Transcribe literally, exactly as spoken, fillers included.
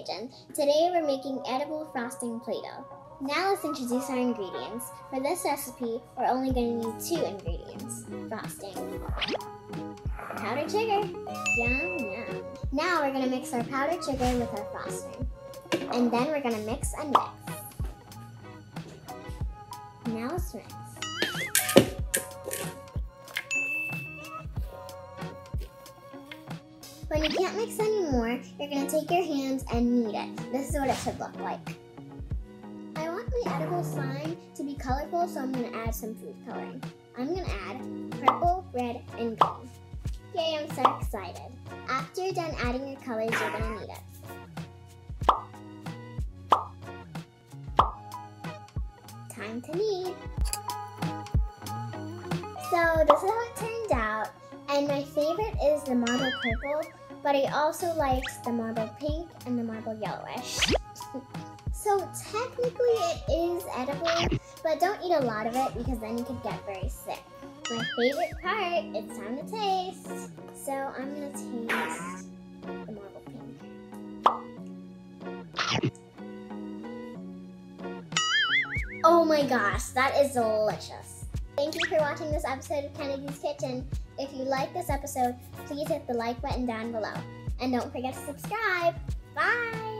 Kitchen. Today we're making edible frosting Play-Doh. Now let's introduce our ingredients. For this recipe, we're only going to need two ingredients: frosting, powdered sugar. Yum yum. Now we're going to mix our powdered sugar with our frosting, and then we're going to mix and mix. Now let's mix. When you can't mix anymore, you're going to take your hands and knead it. This is what it should look like. I want my edible slime to be colorful, so I'm going to add some food coloring. I'm going to add purple, red, and green. Yay, I'm so excited. After you're done adding your colors, you're going to knead it. Time to knead. So this is how it turned out, and my favorite is the marble purple, but I also liked the marble pink and the marble yellowish. So technically it is edible, but don't eat a lot of it because then you could get very sick. My favorite part, it's time to taste. So I'm gonna taste the marble pink. Oh my gosh, that is delicious. Thank you for watching this episode of Kennedy's Kitchen. If you like this episode, please hit the like button down below. And don't forget to subscribe. Bye!